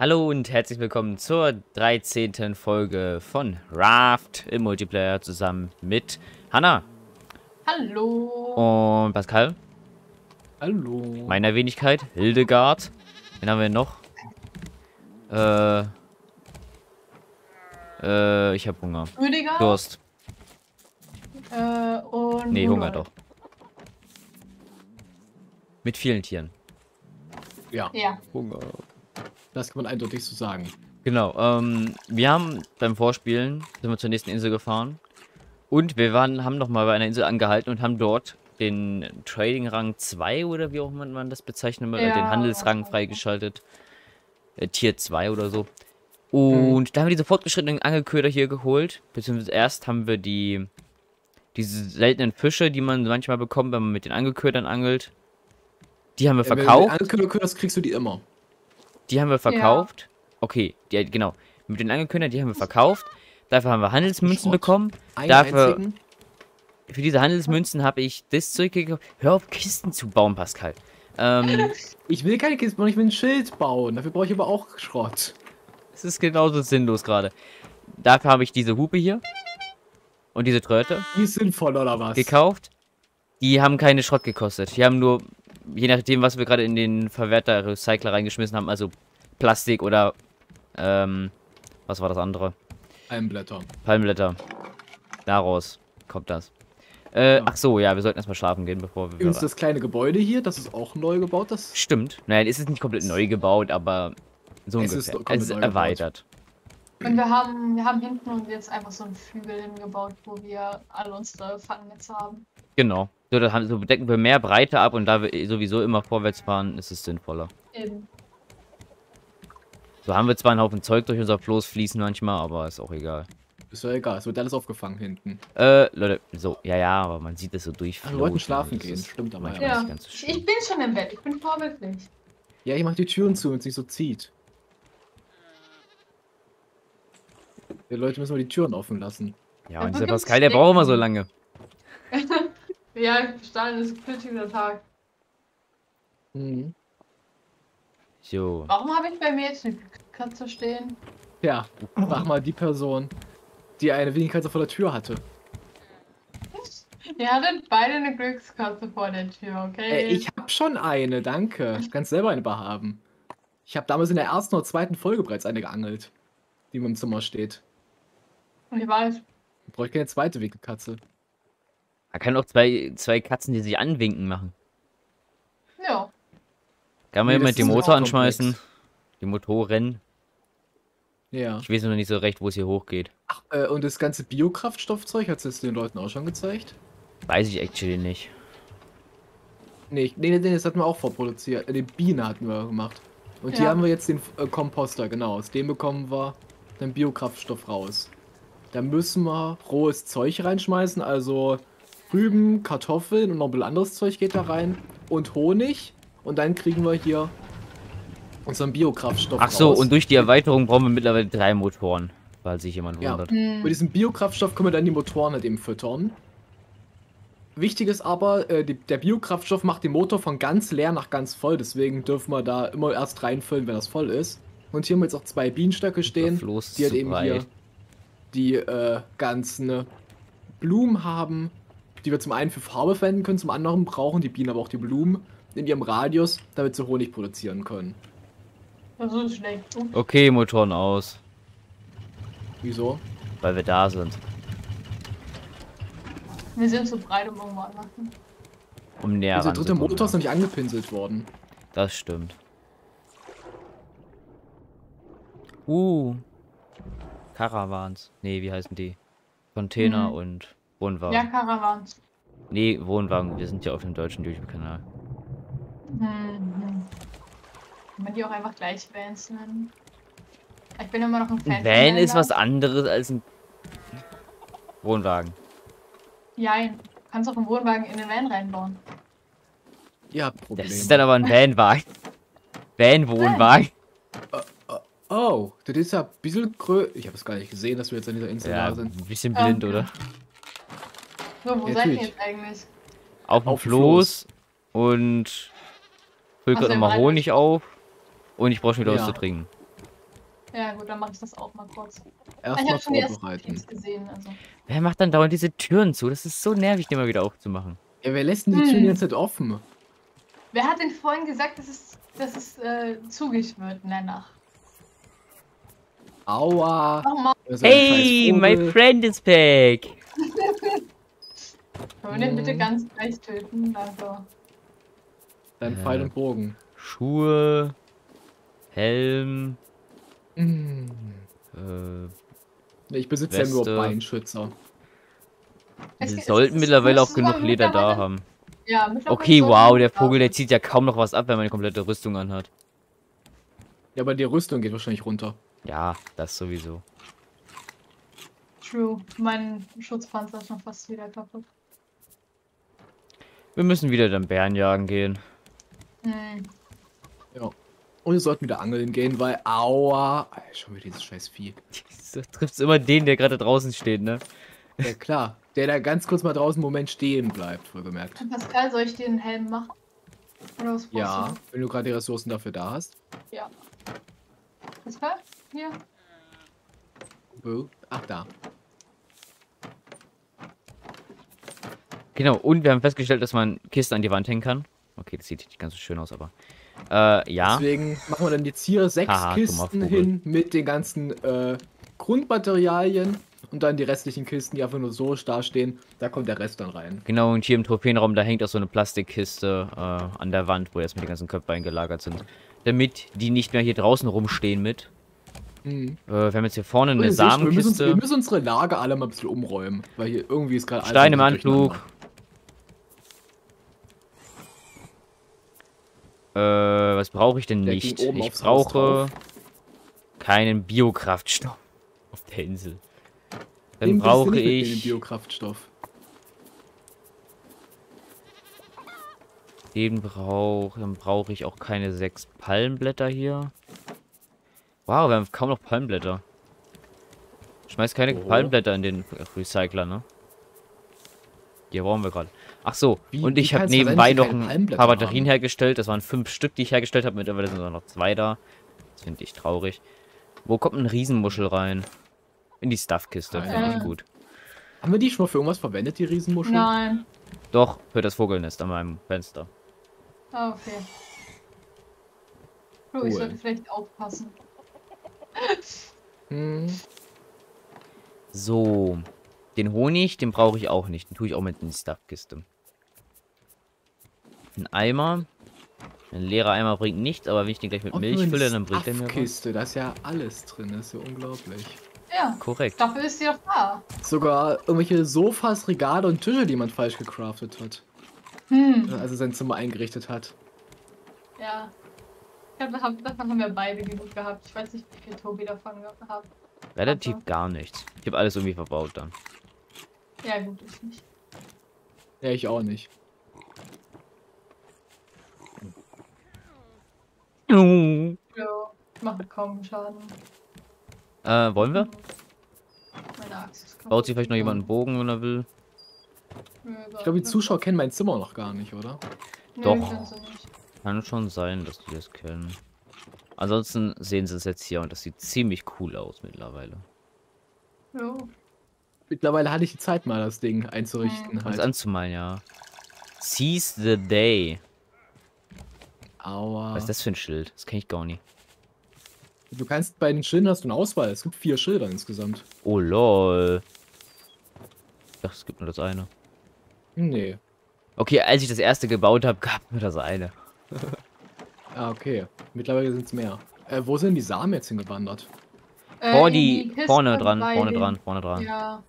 Hallo und herzlich willkommen zur 13. Folge von Raft im Multiplayer zusammen mit Hanna. Hallo. Und Pascal. Hallo. Meiner Wenigkeit, Hildegard. Wen haben wir noch? Ich hab Hunger. Rüdiger. Durst. Und nee, Hunger doch. Mit vielen Tieren. Ja. Ja. Hunger. Das kann man eindeutig so sagen. Genau, wir haben beim Vorspielen, sind wir zur nächsten Insel gefahren. Und wir haben nochmal bei einer Insel angehalten und haben dort den Trading Rang 2 oder wie auch immer man das bezeichnet, ja, den Handelsrang freigeschaltet. Tier 2 oder so. Und da haben wir diese fortgeschrittenen Angelköder hier geholt. Beziehungsweise erst haben wir diese seltenen Fische, die man manchmal bekommt, wenn man mit den Angelködern angelt. Die haben wir verkauft. Wenn du die Angelköder kriegst, kriegst du die immer. Die haben wir verkauft. Ja. Okay, genau. Mit den Angelködern, die haben wir verkauft. Dafür haben wir Handelsmünzen bekommen. Für diese Handelsmünzen habe ich das Zeug gekauft. Hör auf, Kisten zu bauen, Pascal. Ich will keine Kisten bauen, ich will ein Schild bauen. Dafür brauche ich aber auch Schrott. Es ist genauso sinnlos gerade. Dafür habe ich diese Hupe hier. Und diese Tröte. Die ist sinnvoll, oder was? Gekauft. Die haben keine Schrott gekostet. Die haben nur, je nachdem, was wir gerade in den Verwerter Recycler reingeschmissen haben, also Plastik oder was war das andere? Palmblätter. Palmblätter. Daraus kommt das. Ja. Ach so, ja, wir sollten erstmal schlafen gehen, bevor wir. Übrigens das kleine Gebäude hier, das ist auch neu gebaut, das. Stimmt. Nein, es ist nicht komplett neu gebaut, aber so ungefähr. Es ist erweitert. Und wir haben hinten uns jetzt einfach so einen Flügel hingebaut, wo wir alle unsere Fangnetze haben. Genau. So decken wir mehr Breite ab und da wir sowieso immer vorwärts fahren, ist es sinnvoller. Eben. So haben wir zwar einen Haufen Zeug durch unser Floß fließen manchmal, aber ist auch egal. Ist ja egal, es wird alles aufgefangen hinten. Leute, so, ja, aber man sieht es so durch. Wir wollten schlafen gehen, stimmt aber manchmal nicht ganz so schön. Ich bin schon im Bett, ich bin vorbildlich. Ja, ich mach die Türen zu, wenn es sich so zieht. Die Leute müssen mal die Türen offen lassen. Ja, und dieser Pascal, der braucht immer so lange. Ja, Stein ist ein kritiker Tag. Mhm. So. Warum habe ich bei mir jetzt eine Katze stehen? Ja, mach mal die Person, die eine Winnie-Katze vor der Tür hatte. Ihr hattet beide eine Glückskatze vor der Tür, okay? Ich habe schon eine, danke. Du kannst selber eine behaben. Ich habe damals in der ersten oder zweiten Folge bereits eine geangelt, die in meinem Zimmer steht. Und ich weiß. Ich brauche keine zweite Winkelkatze. Man kann auch zwei Katzen, die sich anwinken, machen. Ja. Kann man immer mit dem Motor anschmeißen. Die Motoren. Ja. Ich weiß noch nicht so recht, wo es hier hochgeht. Ach, und das ganze Biokraftstoffzeug, hat es den Leuten auch schon gezeigt? Weiß ich actually nicht. Nee, das hatten wir auch vorproduziert. Die Biene hatten wir gemacht. Und hier haben wir jetzt den Komposter, genau. Aus dem bekommen wir den Biokraftstoff raus. Da müssen wir rohes Zeug reinschmeißen, also Rüben, Kartoffeln und noch ein bisschen anderes Zeug geht da rein und Honig und dann kriegen wir hier unseren Biokraftstoff. Ach so, raus. Und durch die Erweiterung brauchen wir mittlerweile 3 Motoren, falls sich jemand wundert. Mit diesem Biokraftstoff können wir dann die Motoren halt eben füttern. Wichtig ist aber, der Biokraftstoff macht den Motor von ganz leer nach ganz voll, deswegen dürfen wir da immer erst reinfüllen, wenn das voll ist. Und hier haben wir jetzt auch 2 Bienenstöcke stehen, die halt eben hier die ganzen Blumen haben, die wir zum einen für Farbe verwenden können, zum anderen brauchen die Bienen aber auch die Blumen in ihrem Radius, damit sie Honig produzieren können. Das ist schlecht. Okay, Motoren aus. Wieso? Weil wir da sind. Wir sind zu breit, um irgendwo anmachen. Um näher ran. Der dritte Motor ist noch nicht angepinselt worden. Das stimmt. Caravans. Nee, wie heißen die? Container und Wohnwagen. Ja, Caravans. Nee, Wohnwagen. Wir sind ja auf dem deutschen YouTube-Kanal. Kann man die auch einfach gleich Vans nennen? Ich bin immer noch ein Fan. Van ist was anderes als ein Wohnwagen. Jein. Du kannst auch einen Wohnwagen in den Van reinbauen. Ja, Problem. Das ist dann aber ein Vanwagen. Van-Wohnwagen. Oh, das ist ja ein bisschen größer. Ich habe es gar nicht gesehen, dass wir jetzt an dieser Insel da sind. Ein bisschen blind, oder? So, wo seid ihr jetzt eigentlich? Auf dem Floß und füll gerade nochmal Honig auf und ich brauche schon wieder was zu trinken. Ja gut, dann mache ich das auch mal kurz. Erstmal vorbereiten. Also. Wer macht dann dauernd diese Türen zu? Das ist so nervig, die mal wieder aufzumachen. Ja, wer lässt denn die Türen jetzt nicht offen? Wer hat denn vorhin gesagt, dass es zugig wird in der Nacht? Aua! Oh, hey, my friend is back! Können wir den bitte ganz gleich töten? Also. Dann Pfeil und Bogen. Schuhe. Helm. Ich besitze ja nur Beinschützer. Wir sollten mittlerweile auch genug Leder da haben. Ja, okay, wow, der Vogel, der zieht ja kaum noch was ab, wenn man eine komplette Rüstung anhat. Ja, aber die Rüstung geht wahrscheinlich runter. Ja, das sowieso. True. Mein Schutzpanzer ist schon fast wieder kaputt. Wir müssen wieder den Bären jagen gehen. Ja. Und wir sollten wieder angeln gehen, weil... Aua! Alter, schon wieder dieses scheiß Vieh. Du triffst immer den, der gerade draußen steht, ne? Ja, klar. Der da ganz kurz mal draußen einen Moment stehen bleibt, wohlgemerkt. Pascal, soll ich dir einen Helm machen? Oder was brauchst du? Wenn du gerade die Ressourcen dafür da hast. Ja. Pascal? Hier. Ach, da. Genau, und wir haben festgestellt, dass man Kisten an die Wand hängen kann. Okay, das sieht nicht ganz so schön aus, aber... ja. Deswegen machen wir dann jetzt hier 6 Kisten hin mit den ganzen Grundmaterialien und dann die restlichen Kisten, die einfach nur so dastehen. Da kommt der Rest dann rein. Genau, und hier im Trophäenraum, da hängt auch so eine Plastikkiste an der Wand, wo erstmal die ganzen Köpfe eingelagert sind. Damit die nicht mehr hier draußen rumstehen mit. Wir haben jetzt hier vorne eine Samenkiste. Wir müssen unsere Lager alle mal ein bisschen umräumen, weil hier irgendwie ist gerade alles. Stein im Anflug. Was brauche ich denn nicht? Ich brauche keinen Biokraftstoff auf der Insel. Dann brauche ich Biokraftstoff. Dann brauche ich auch keine 6 Palmblätter hier. Wow, wir haben kaum noch Palmblätter. Schmeiß keine Palmblätter in den Recycler, ne? Hier brauchen wir gerade. Ach so, und ich habe nebenbei noch ein paar Batterien hergestellt. Das waren 5 Stück, die ich hergestellt habe. Mittlerweile sind noch 2 da. Das finde ich traurig. Wo kommt ein Riesenmuschel rein? In die Stuffkiste, finde ich gut. Haben wir die schon mal für irgendwas verwendet, die Riesenmuschel? Nein. Doch, für das Vogelnest an meinem Fenster. Ah, okay. Cool. Ich sollte vielleicht aufpassen. So. Den Honig, den brauche ich auch nicht. Den tue ich auch mit in die Stuffkiste. Ein Eimer. Ein leerer Eimer bringt nichts, aber wenn ich den gleich mit Milch fülle, dann bringt der mir was. Stuffkiste, da ist ja alles drin. Das ist ja unglaublich. Ja, korrekt. Dafür ist sie auch da. Sogar irgendwelche Sofas, Regale und Tische, die man falsch gecraftet hat. Also sein Zimmer eingerichtet hat. Ja. Davon haben wir beide genug gehabt. Ich weiß nicht, wie viel Tobi davon gehabt hat. Relativ gar nichts. Ich habe alles irgendwie verbaut dann. Ja, gut, ich nicht. Ja, ich auch nicht. Ja, macht kaum Schaden. Wollen wir? Meine Axt ist kaputt. Baut sich vielleicht noch jemand einen Bogen, wenn er will? Ich glaube, die Zuschauer kennen mein Zimmer noch gar nicht, oder? Nee, doch. Nicht. Kann schon sein, dass die das kennen. Ansonsten sehen sie es jetzt hier und das sieht ziemlich cool aus mittlerweile. Ja. Mittlerweile hatte ich die Zeit mal, das Ding einzurichten. Halt. Das anzumalen, ja. Seize the day. Aua. Was ist das für ein Schild? Das kenne ich gar nicht. Du kannst bei den Schildern hast du eine Auswahl. Es gibt 4 Schilder insgesamt. Oh lol. Ich dachte, es gibt nur das eine. Nee. Okay, als ich das erste gebaut habe, gab es mir das eine. Ah, okay. Mittlerweile sind es mehr. Wo sind die Samen jetzt hingewandert? Vorne dran. Ja.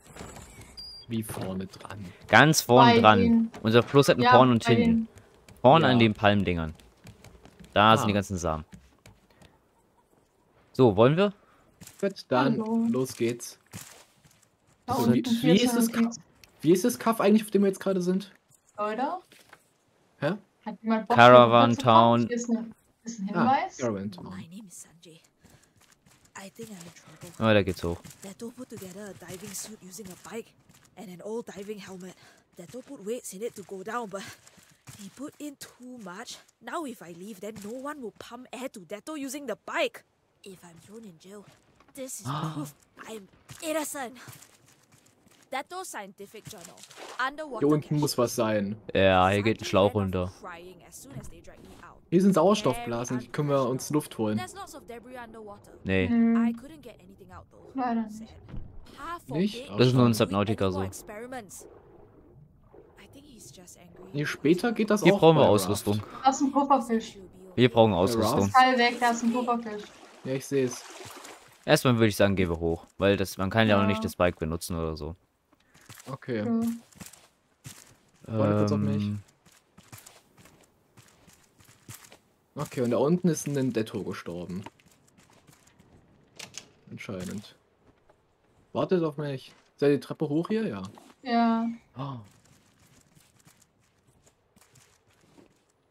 Wie vorne dran? Ganz vorne bei dran. Unser Plus hat einen vorne und hinten. Vorne an den Palmdingern. Da sind die ganzen Samen. So, wollen wir? Gut, dann los geht's. Also, wie ist das Kaff eigentlich, auf dem wir jetzt gerade sind? Leute? Hä? Hat jemand Bock, Caravan Town. Ist ein Hinweis? Caravan Town. My name is Sanjay. I think I'm in trouble. Oh, da geht's hoch. Detto put together a diving suit using a bike and an old diving helmet. Detto put weights in it to go down, but he put in too much. Now if I leave, then no one will pump air to Detto using the bike. If I'm thrown in jail, this is proof I'm innocent. Detto scientific journal. Hier unten muss was sein. Ja, hier geht ein Schlauch runter. Hier sind Sauerstoffblasen, die können wir uns Luft holen. Nee. Leider nicht. Das ist nur ein Subnautica so. Nee, später geht das auch. Hier brauchen wir Ausrüstung. Das ist ein Pufferfisch. Wir brauchen Ausrüstung. Das ist ein Pufferfisch. Ja, ich sehe es. Erstmal würde ich sagen, gehen wir hoch. Weil das, man kann ja noch nicht das Bike benutzen oder so. Okay. Warte kurz auf mich. Okay, und da unten ist ein Detto gestorben. Anscheinend. Wartet auf mich. Seid die Treppe hoch hier? Ja. Ja. Oh.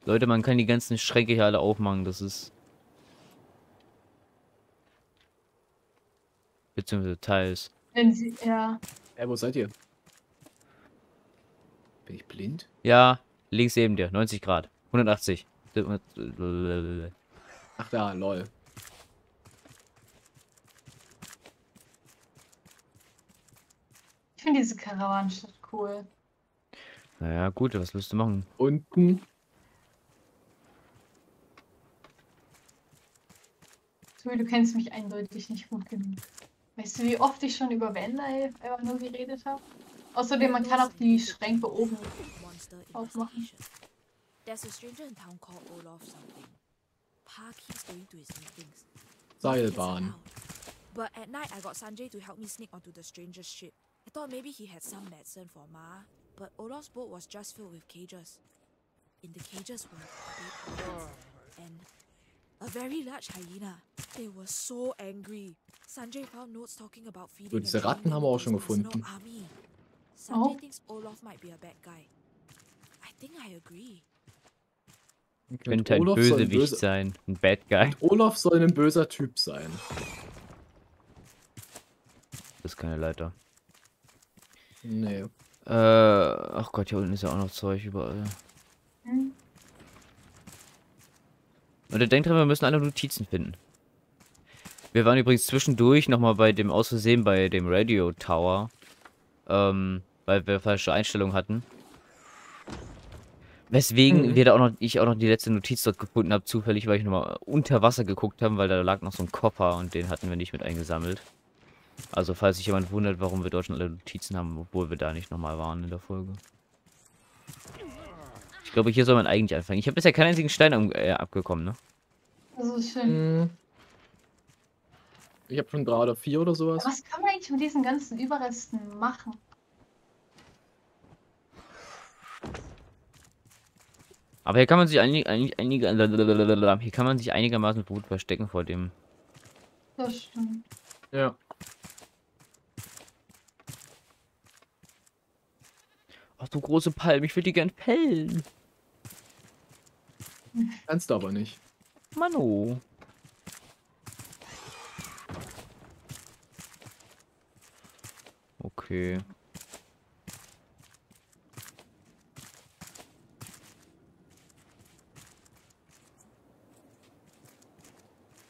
Leute, man kann die ganzen Schränke hier alle aufmachen, das ist... Beziehungsweise teils. Wenn sie, ja. Ey, wo seid ihr? Bin ich blind? Ja, links neben dir, 90 Grad, 180. Ach da, lol. Ich finde diese Karawanenstadt cool. Naja, gut, was willst du machen? Unten. Tobi, du kennst mich eindeutig nicht gut genug. Weißt du, wie oft ich schon über Wände einfach nur geredet habe? Außerdem, man kann auch die Schränke oben aufmachen. Seilbahn. A very large hyena. They were so angry. Sanjay found notes talking about feeding. So, diese Ratten haben wir auch schon gefunden. Sanjay thinks Olaf might be a bad guy. I think I agree. Könnte ein Bösewicht sein, ein Bad Guy. Olaf soll ein böser Typ sein. Das ist keine Leiter. Nee. Ach Gott, hier unten ist ja auch noch Zeug überall. Hm. Und der denkt dran, wir müssen alle Notizen finden. Wir waren übrigens zwischendurch nochmal bei dem aus Versehen bei dem Radio Tower. Weil wir falsche Einstellungen hatten. Weswegen wir da auch noch die letzte Notiz dort gefunden habe, zufällig, weil ich nochmal unter Wasser geguckt habe, weil da lag noch so ein Koffer und den hatten wir nicht mit eingesammelt. Also falls sich jemand wundert, warum wir dort schon alle Notizen haben, obwohl wir da nicht nochmal waren in der Folge. Ich glaube, hier soll man eigentlich anfangen. Ich habe bisher keinen einzigen Stein abgekommen, ne? Das ist schön. Ich habe schon 3 oder 4 oder sowas. Was kann man eigentlich mit diesen ganzen Überresten machen? Aber hier kann man sich einigermaßen gut verstecken vor dem. Das stimmt. Ja. Ach du große Palme, ich will die gern pellen. Kannst du aber nicht. Mano. Okay.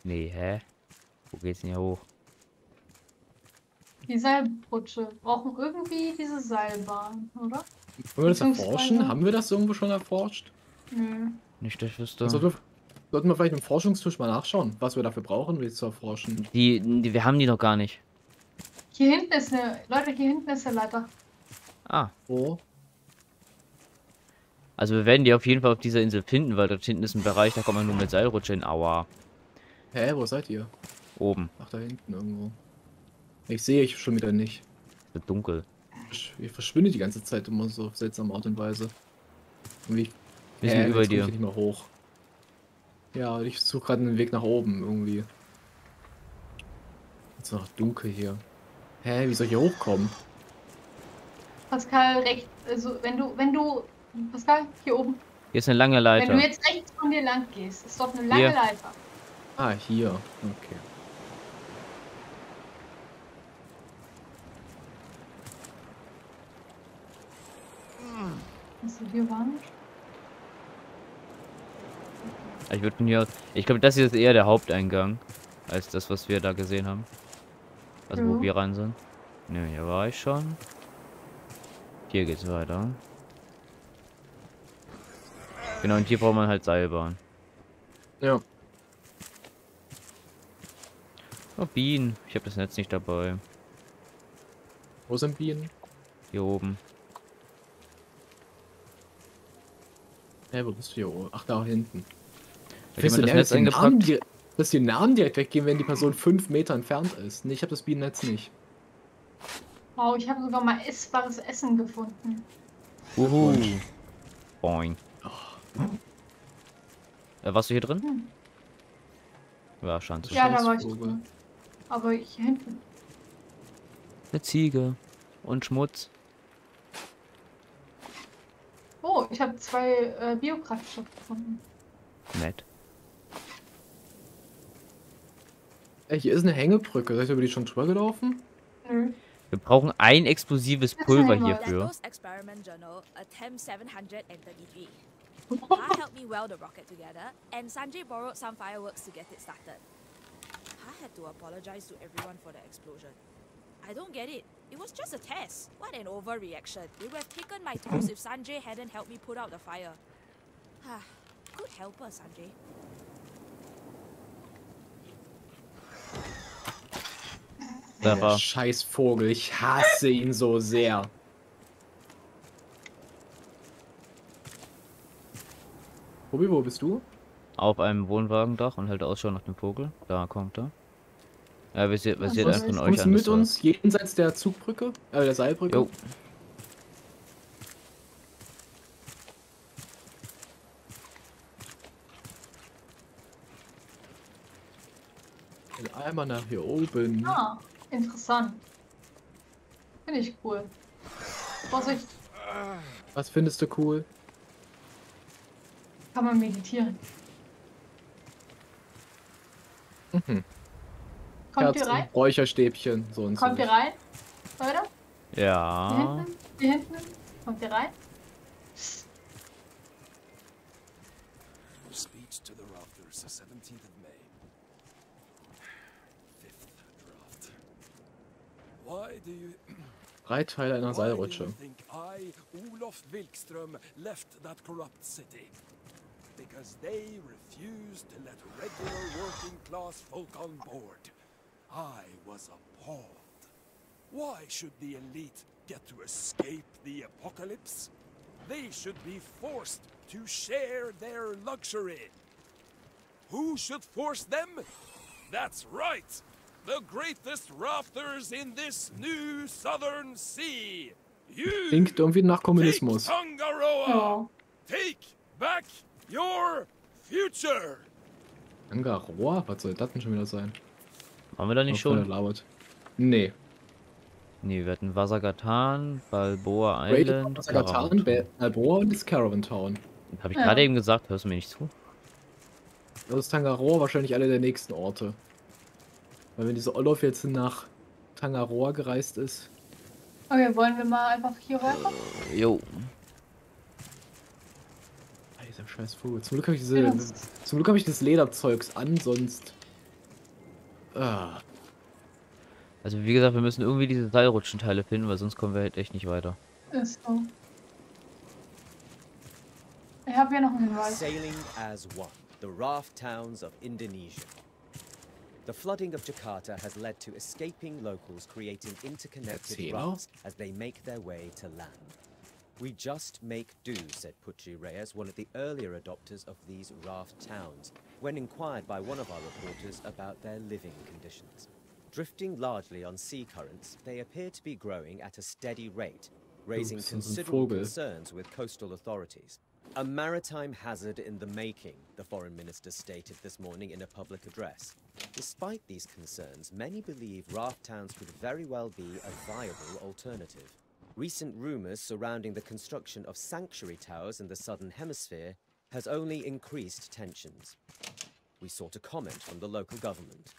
Nee, hä? Wo geht's denn hier hoch? Die Seilrutsche. Wir brauchen irgendwie diese Seilbahn, oder? Wollen wir das erforschen? Haben wir das irgendwo schon erforscht? Nö. Nicht, dass ich wüsste. Sollten wir vielleicht im Forschungstisch mal nachschauen, was wir dafür brauchen, um die zu erforschen. Wir haben die noch gar nicht. Hier hinten ist eine... Leute, hier hinten ist eine Leiter. Ah. Wo? Also wir werden die auf jeden Fall auf dieser Insel finden, weil dort hinten ist ein Bereich, da kommt man nur mit Seilrutsche hin. Aua. Hä, wo seid ihr? Oben. Ach, da hinten irgendwo. Ich sehe euch schon wieder nicht. Es wird dunkel. Ihr verschwindet die ganze Zeit immer so auf seltsame Art und Weise. Irgendwie. Wir sind über dir. Ich nicht mehr hoch. Ja, ich suche gerade einen Weg nach oben irgendwie. Jetzt noch dunkel hier. Hä, wie soll ich hier hochkommen? Pascal, rechts, also wenn du, Pascal, hier oben. Hier ist eine lange Leiter. Wenn du jetzt rechts von dir lang gehst, ist doch eine lange Leiter. Ah, hier, okay. Hier waren. Ich würde hier. Ich glaube, das hier ist eher der Haupteingang. als das, was wir da gesehen haben. Also wo wir rein sind. Ne, hier war ich schon. Hier geht's weiter. Genau, und hier braucht man halt Seilbahn. Ja. Oh, Bienen. Ich habe das Netz nicht dabei. Wo sind Bienen? Hier oben. Hey, wo bist du hier oben? Ach, da hinten. Da ist das Netz eingepackt. Dass die Namen direkt weggehen, wenn die Person 5 Meter entfernt ist. Nee, ich habe das Bienennetz nicht. Wow, ich habe sogar mal essbares Essen gefunden. Uhu. Boing. Oh. Warst du hier drin? Hm. Ja, scheint ja, da war ich drin. Aber hier hinten. Eine Ziege. Und Schmutz. Oh, ich habe 2 Biokraftstoffe gefunden. Nett. Ey, hier ist eine Hängebrücke. Seid ihr über die schon drüber gelaufen? Nö. Mhm. Wir brauchen ein explosives Pulver hierfür. Der scheiß Vogel, ich hasse ihn so sehr. Tobi, wo bist du? Auf einem Wohnwagendach und hält Ausschau nach dem Vogel. Da kommt er. Ja, wir sehen einen von euch an. Kommst du mit uns jenseits der Zugbrücke? Der Seilbrücke? Jo. Einmal nach hier oben. Ah. Interessant. Finde ich cool. Vorsicht. Was findest du cool? Kann man meditieren. Mhm. Kommt ihr rein? Räucherstäbchen. So und kommt so. Ihr rein, Leute? Ja. Hier hinten. Kommt ihr rein? Speech to the Raptors, 17th of May. Drei Teile einer Seilrutsche. That's right. The greatest rafters in this new southern sea. You klingt irgendwie nach Kommunismus. Take Tangaroa. Take back your future. Tangaroa? Was soll das denn schon wieder sein? Waren wir da nicht schon? Nee. Nee, wir hatten Vasagatan, Balboa Island. Vasagatan, Balboa und das Caravan Town. Habe ich gerade eben gesagt, hörst du mir nicht zu? Das ist Tangaroa wahrscheinlich einer der nächsten Orte. Weil wenn dieser Olaf jetzt nach Tangaroa gereist ist. Okay, wollen wir mal einfach hier weiter? Jo. Dieser scheiß Vogel. Zum Glück habe ich das Lederzeugs an, sonst. Ah. Also wie gesagt, wir müssen irgendwie diese Seilrutschenteile finden, weil sonst kommen wir halt echt nicht weiter. Ist so. Ich habe hier noch einen Hinweis. Sailing as one. The Raft Towns of Indonesia. The flooding of Jakarta has led to escaping locals creating interconnected rafts as they make their way to land. We just make do, said Puchi Reyes, one of the earlier adopters of these raft towns, when inquired by one of our reporters about their living conditions. Drifting largely on sea currents, they appear to be growing at a steady rate, raising considerable concerns with coastal authorities. A maritime hazard in the making, the foreign minister stated this morning in a public address. Despite these concerns, many believe raft towns could very well be a viable alternative. Recent rumors surrounding the construction of sanctuary towers in the southern hemisphere has only increased tensions. We sought a comment from the local government.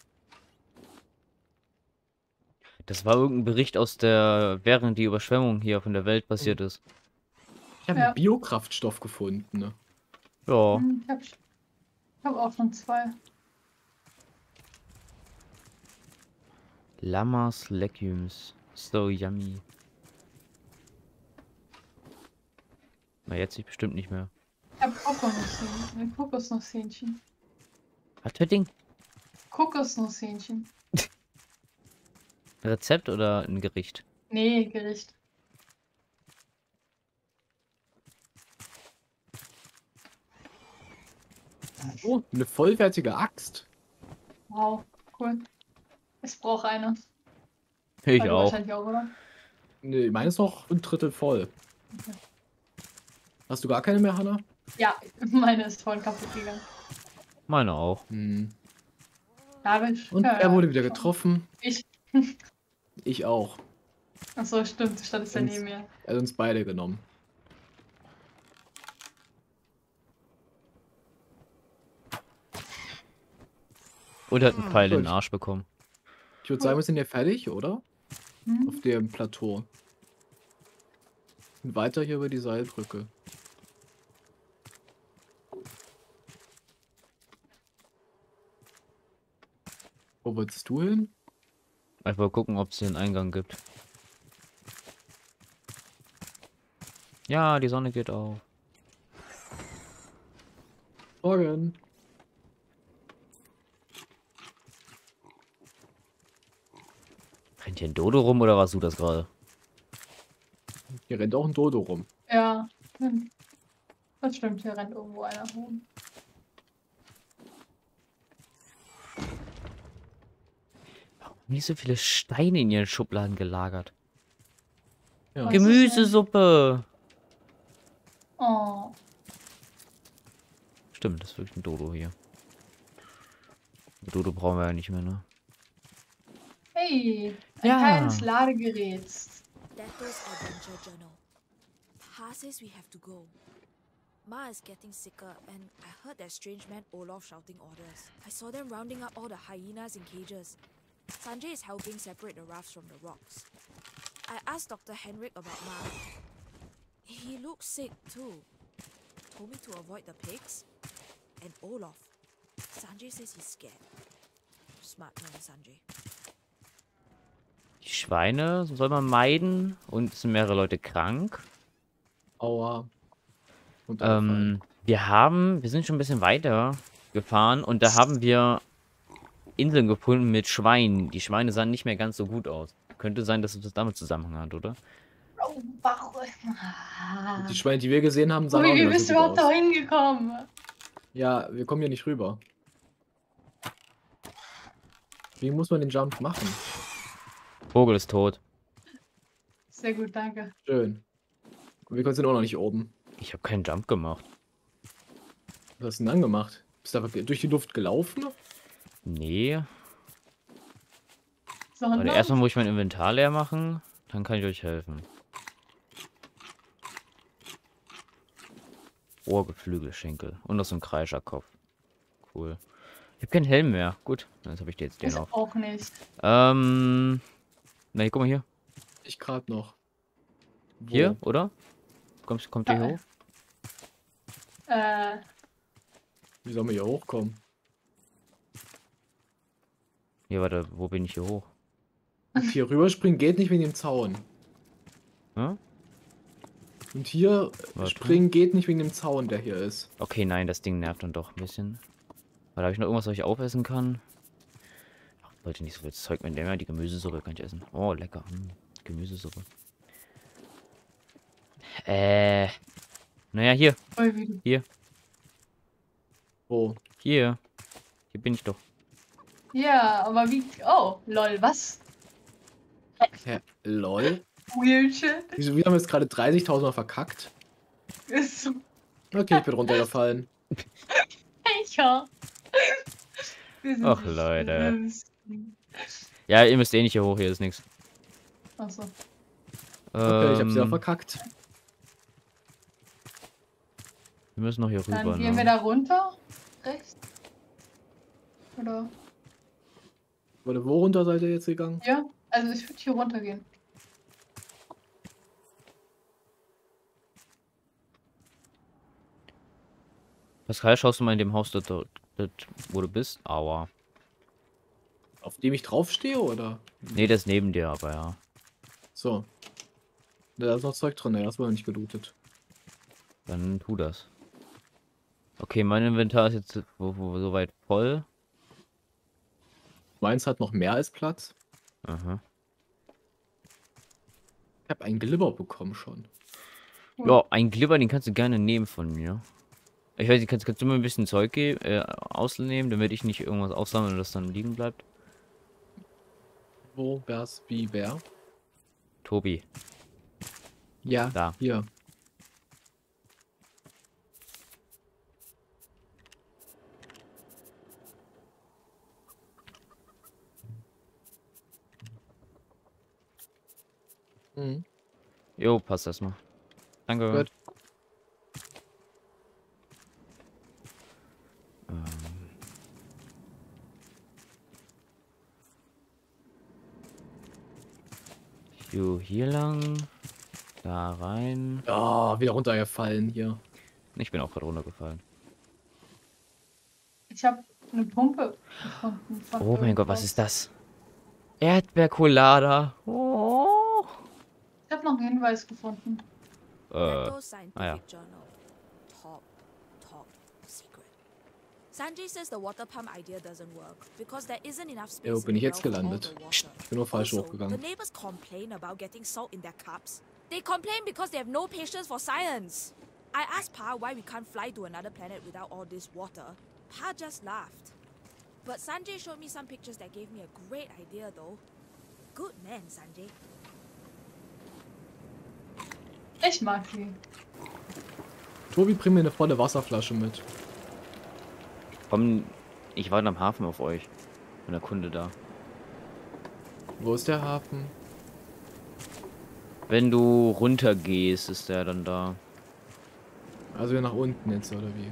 Das war irgendein Bericht aus der, während die Überschwemmung hier von der Welt passiert ist. Ich habe einen Biokraftstoff gefunden, ne? Ja. Ich hab auch schon 2. Llamas Legumes. So yummy. Na, jetzt ich bestimmt nicht mehr. Ich hab Kokosnusshähnchen. Was für Ding? Kokosnusshähnchen. Rezept oder ein Gericht? Nee, Gericht. Oh, eine vollwertige Axt. Wow, cool. Ich brauche eine. Ich auch. Wahrscheinlich auch, oder? Nee, meine ist noch ein Drittel voll. Okay. Hast du gar keine mehr, Hanna? Ja, meine ist voll kaputt gegangen. Meine auch. Hm. Und er wurde wieder getroffen. Ich. Ich auch. Achso, stimmt. Die Stadt ist ja neben mir. Er hat uns beide genommen. Und hat einen Pfeil in den Arsch bekommen. Ich würde sagen, wir sind ja fertig, oder? Hm? Auf dem Plateau. Und weiter hier über die Seilbrücke. Wo wolltest du hin? Einfach gucken, ob es hier einen Eingang gibt. Ja, die Sonne geht auf. Morgen. Rennt hier ein Dodo rum oder warst du das gerade? Hier rennt auch ein Dodo rum. Ja, das stimmt, hier rennt irgendwo einer rum. Nicht so viele Steine in ihren Schubladen gelagert. Ja. Gemüsesuppe! Oh. Stimmt, das ist wirklich ein Dodo hier. Ein Dodo brauchen wir ja nicht mehr, ne? Hey! Ein kleines Ladegerät. Detto's Adventure Journal. Pa says we have to go. Ma is getting sicker and I heard that strange man Olaf shouting orders. I saw them rounding up all the hyenas in cages. Sanjay is helping separate the rafts from the rocks. I asked Dr. Henrik about Ma. He looks sick too. Told me to avoid the pigs and Olaf. Sanjay says he's scared. Smart man, Sanjay. Die Schweine soll man meiden und es sind mehrere Leute krank. Aua. Und wir sind schon ein bisschen weiter gefahren und da haben wir Inseln gefunden mit Schweinen. Die Schweine sahen nicht mehr ganz so gut aus. Könnte sein, dass es das damit Zusammenhang hat, oder? Oh, warum? Die Schweine, die wir gesehen haben, sahen auch nicht so gut aus. Wie bist du überhaupt da hingekommen? Ja, wir kommen hier nicht rüber. Wie muss man den Jump machen? Vogel ist tot. Sehr gut, danke. Schön. Und wir sind auch noch nicht oben. Ich habe keinen Jump gemacht. Was hast du denn dann gemacht? Bist du einfach durch die Luft gelaufen? Nee. Sondern erstmal muss ich mein Inventar leer machen, dann kann ich euch helfen. Ohrgeflügelschenkel und noch so ein Kreischerkopf. Cool. Ich habe keinen Helm mehr. Gut, dann habe ich dir jetzt den auf. Auch nicht. Na, guck mal hier. Ich grad noch. Wo? Hier, oder? Kommt ihr hoch? Wie soll man hier hochkommen? Ja, warte, wo bin ich hier hoch? Und hier rüberspringen geht nicht wegen dem Zaun. Hm? Und hier springen geht nicht wegen dem Zaun, der hier ist. Okay, nein, das Ding nervt dann doch ein bisschen. Weil habe ich noch irgendwas, was ich aufessen kann? Ach, wollte nicht so viel Zeug mit dem mehr. Die Gemüsesuppe kann ich essen. Oh, lecker. Hm, Gemüsesuppe. Naja, hier. Hier. Wo? Hier. Hier bin ich doch. Ja, aber wie... Oh, lol, was? Ja, lol? Weird shit. Wieso, wir haben jetzt gerade 30.000 Mal verkackt? Okay, ich bin runtergefallen. Ja. Ach, Leute. Ja, ihr müsst eh nicht hier hoch, hier ist nichts. Achso. Okay, ich hab's ja verkackt. Wir müssen noch hier rüber. Dann gehen wir da runter? Rechts? Oder... Warte, wo runter seid ihr jetzt gegangen? Ja, also ich würde hier runter gehen. Pascal, schaust du mal in dem Haus, wo du bist? Aua. Auf dem ich draufstehe, oder? Nee, das ist neben dir, aber ja. So. Da ist noch Zeug drin, ja, das war nicht gelootet. Dann tu das. Okay, mein Inventar ist jetzt soweit voll. Meins hat noch mehr als Platz. Aha. Ich habe einen Glibber bekommen schon. Ja, einen Glibber, den kannst du gerne nehmen von mir. Ich weiß nicht, kannst du mir ein bisschen Zeug ausnehmen, damit ich nicht irgendwas aufsammle, das dann liegen bleibt? Wo, wär's, wie, wer? Tobi. Ja, da. Hier. Mhm. Jo, passt erstmal. Danke. Gut. Hier lang, da rein. Ja, wieder runtergefallen hier. Ich bin auch gerade runtergefallen. Ich habe eine Pumpe gefunden. Oh mein Gott, was ist das? Erdbeerkolada. Oh. Ich habe noch einen Hinweis gefunden. Ja. Sanjay says the water pump idea doesn't work because there isn't enough space. Jo, bin ich jetzt gelandet. Ich bin nur falsch hochgegangen. The neighbors complain about getting salt in their cups. They complain because they have no patience for science. I asked Pa why we can't fly to another planet without all this water. Pa just laughed. But Sanjay showed me some pictures that gave me a great idea though. Good man, Sanjay. Ich mag ihn. Tobi, bring mir eine volle Wasserflasche mit. Komm, ich warte am Hafen auf euch. Und der Kunde da. Wo ist der Hafen? Wenn du runter gehst, ist der dann da. Also nach unten jetzt, oder wie?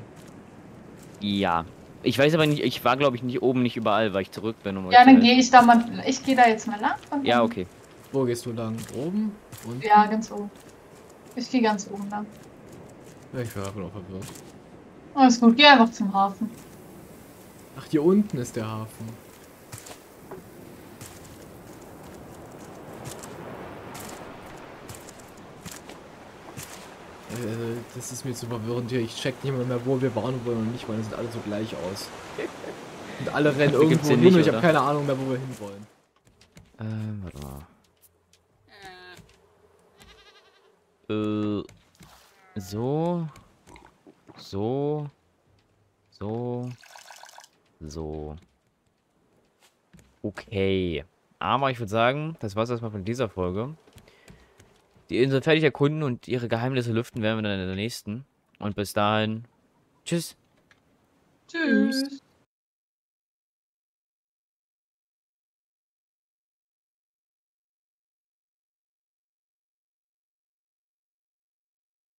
Ja. Ich weiß aber nicht, ich war glaube ich nicht oben, nicht überall, weil ich zurück bin. Um ja, dann gehe ich da mal, ich gehe da jetzt mal lang. Ja, okay. Wo gehst du lang? Oben? Unten? Ja, ganz oben. Ich gehe ganz oben lang. Ja, ich war auch verwirrt. Alles gut, geh einfach zum Hafen. Ach, hier unten ist der Hafen. Das ist mir zu verwirrend hier. Ich check nicht mehr, wo wir waren und wo wir nicht wollen. Das sieht alle so gleich aus. Und alle rennen irgendwo hin und ich habe keine Ahnung mehr, wo wir hin wollen. Warte mal. So. Okay. Aber ich würde sagen, das war's erstmal von dieser Folge. Die Insel fertig erkunden und ihre Geheimnisse lüften werden wir dann in der nächsten. Und bis dahin. Tschüss. Tschüss.